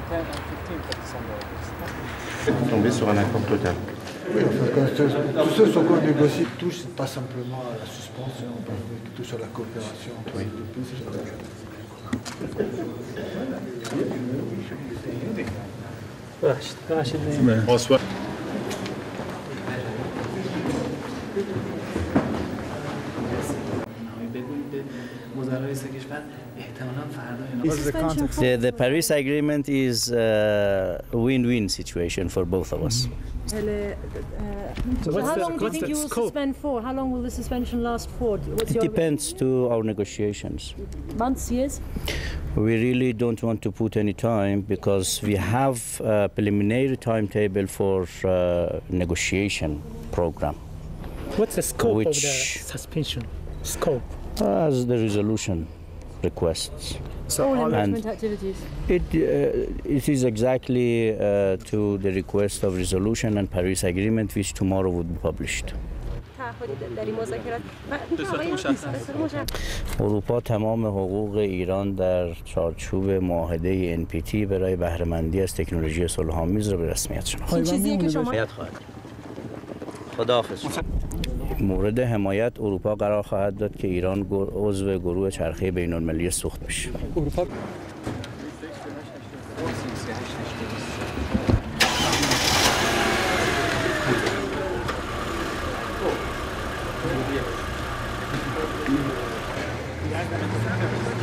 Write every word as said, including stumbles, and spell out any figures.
fifteenth and fifteenth of December. Tomber sur un accord total. Oui, enfin, tout ce sur quoi on négocie touche pas simplement à la suspension, mais tout sur la coopération. Oui. Bonsoir. The, the Paris Agreement is a win-win situation for both of us. So how long do you think you will suspend for? How long will the suspension last for? What's it depends to our negotiations. Months, years? We really don't want to put any time because we have a preliminary timetable for uh, negotiation program. What's the scope which, of the suspension? Scope? As the resolution requests. So all enrichment activities? It, uh, it is exactly uh, to the request of resolution and Paris Agreement, which tomorrow would be published. اروپا تمام حقوق ایران در چارچوب معاهده ان پی تی برای بهره‌مندی از تکنولوژی صلح‌آمیز را به رسمیت شناخت. خداحافظ. مورد حمایت اروپا قرار خواهد داد که ایران عضو گروه چرخه بین‌المللی سوخت بشه. اروپا Yeah,